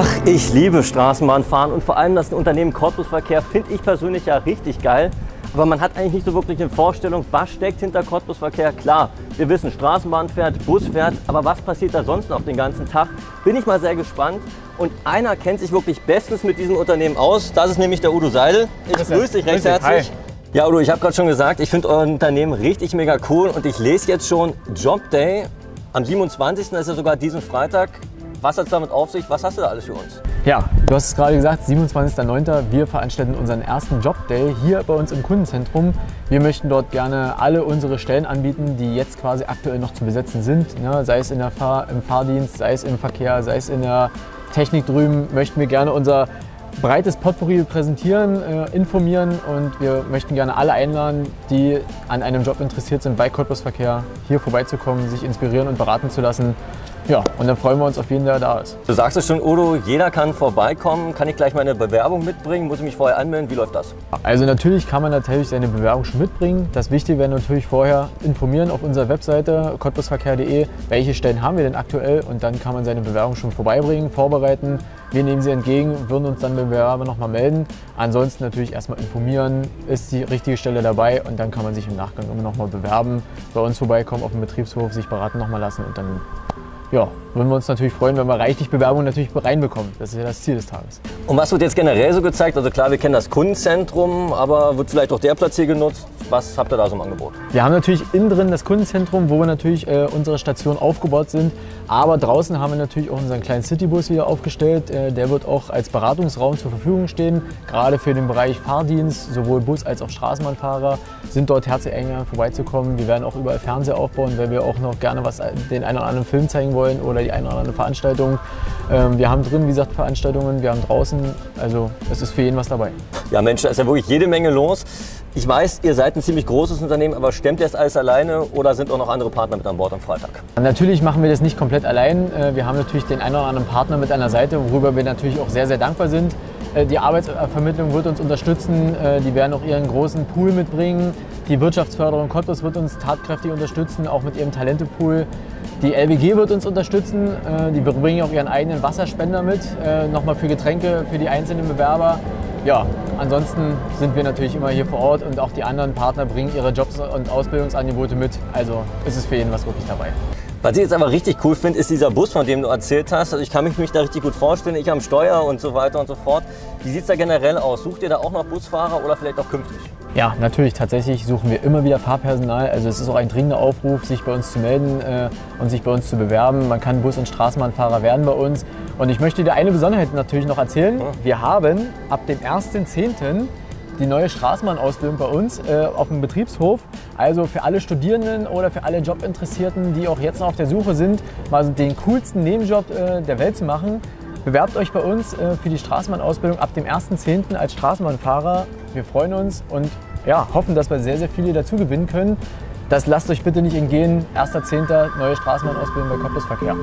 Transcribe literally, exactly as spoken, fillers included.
Ach, ich liebe Straßenbahnfahren und vor allem das Unternehmen Cottbusverkehr finde ich persönlich ja richtig geil. Aber man hat eigentlich nicht so wirklich eine Vorstellung, was steckt hinter Cottbusverkehr. Klar, wir wissen, Straßenbahn fährt, Bus fährt, aber was passiert da sonst noch den ganzen Tag? Bin ich mal sehr gespannt. Und einer kennt sich wirklich bestens mit diesem Unternehmen aus. Das ist nämlich der Udo Seidel. Ich grüße dich recht herzlich. Hi. Ja, Udo, ich habe gerade schon gesagt, ich finde euer Unternehmen richtig mega cool und ich lese jetzt schon Jobday. Am siebenundzwanzigsten ist ja sogar diesen Freitag. Was hat es damit auf sich? Was hast du da alles für uns? Ja, du hast es gerade gesagt, siebenundzwanzigster neunter Wir veranstalten unseren ersten Jobday hier bei uns im Kundenzentrum. Wir möchten dort gerne alle unsere Stellen anbieten, die jetzt quasi aktuell noch zu besetzen sind. Ne? Sei es in der Fahr im Fahrdienst, sei es im Verkehr, sei es in der Technik drüben, möchten wir gerne unser breites Potpourri präsentieren, äh, informieren und wir möchten gerne alle einladen, die an einem Job interessiert sind, bei Cottbusverkehr hier vorbeizukommen, sich inspirieren und beraten zu lassen. Ja, und dann freuen wir uns auf jeden, der da ist. Du sagst es schon, Udo, jeder kann vorbeikommen. Kann ich gleich meine Bewerbung mitbringen? Muss ich mich vorher anmelden? Wie läuft das? Also natürlich kann man natürlich seine Bewerbung schon mitbringen. Das Wichtige wäre natürlich vorher informieren auf unserer Webseite cottbusverkehr punkt de, welche Stellen haben wir denn aktuell? Und dann kann man seine Bewerbung schon vorbeibringen, vorbereiten. Wir nehmen sie entgegen, würden uns dann beim Bewerber nochmal melden. Ansonsten natürlich erstmal informieren, ist die richtige Stelle dabei und dann kann man sich im Nachgang immer nochmal bewerben, bei uns vorbeikommen auf dem Betriebshof, sich beraten nochmal lassen und dann ja, würden wir uns natürlich freuen, wenn wir reichlich Bewerbungen natürlich reinbekommen. Das ist ja das Ziel des Tages. Und was wird jetzt generell so gezeigt? Also klar, wir kennen das Kundenzentrum, aber wird vielleicht auch der Platz hier genutzt? Was habt ihr da so im Angebot? Wir haben natürlich innen drin das Kundenzentrum, wo wir natürlich äh, unsere Stationen aufgebaut sind. Aber draußen haben wir natürlich auch unseren kleinen Citybus wieder aufgestellt. Äh, der wird auch als Beratungsraum zur Verfügung stehen. Gerade für den Bereich Fahrdienst, sowohl Bus- als auch Straßenbahnfahrer sind dort herzlich eingeladen, vorbeizukommen. Wir werden auch überall Fernseher aufbauen, weil wir auch noch gerne was den einen oder anderen Film zeigen wollen. Oder die eine oder andere Veranstaltung. Wir haben drin, wie gesagt, Veranstaltungen, wir haben draußen, also es ist für jeden was dabei. Ja Mensch, da ist ja wirklich jede Menge los. Ich weiß, ihr seid ein ziemlich großes Unternehmen, aber stemmt ihr das alles alleine oder sind auch noch andere Partner mit an Bord am Freitag? Natürlich machen wir das nicht komplett allein. Wir haben natürlich den einen oder anderen Partner mit an der Seite, worüber wir natürlich auch sehr, sehr dankbar sind. Die Arbeitsvermittlung wird uns unterstützen, die werden auch ihren großen Pool mitbringen. Die Wirtschaftsförderung Cottbus wird uns tatkräftig unterstützen, auch mit ihrem Talentepool. Die L W G wird uns unterstützen, die bringen auch ihren eigenen Wasserspender mit, nochmal für Getränke, für die einzelnen Bewerber. Ja, ansonsten sind wir natürlich immer hier vor Ort und auch die anderen Partner bringen ihre Jobs und Ausbildungsangebote mit. Also ist es für jeden was wirklich dabei. Was ich jetzt aber richtig cool finde, ist dieser Bus, von dem du erzählt hast. Also ich kann mich, mich da richtig gut vorstellen, ich am Steuer und so weiter und so fort. Wie sieht es da generell aus? Sucht ihr da auch noch Busfahrer oder vielleicht auch künftig? Ja, natürlich. Tatsächlich suchen wir immer wieder Fahrpersonal. Also es ist auch ein dringender Aufruf, sich bei uns zu melden äh, und sich bei uns zu bewerben. Man kann Bus- und Straßenbahnfahrer werden bei uns. Und ich möchte dir eine Besonderheit natürlich noch erzählen. Wir haben ab dem ersten zehnten die neue Straßenbahnausbildung bei uns äh, auf dem Betriebshof. Also für alle Studierenden oder für alle Jobinteressierten, die auch jetzt noch auf der Suche sind, mal so den coolsten Nebenjob äh, der Welt zu machen. Bewerbt euch bei uns äh, für die Straßenbahnausbildung ab dem ersten zehnten als Straßenbahnfahrer. Wir freuen uns und ja, hoffen, dass wir sehr, sehr viele dazu gewinnen können. Das lasst euch bitte nicht entgehen. erster zehnter neue Straßenbahnausbildung bei Cottbusverkehr.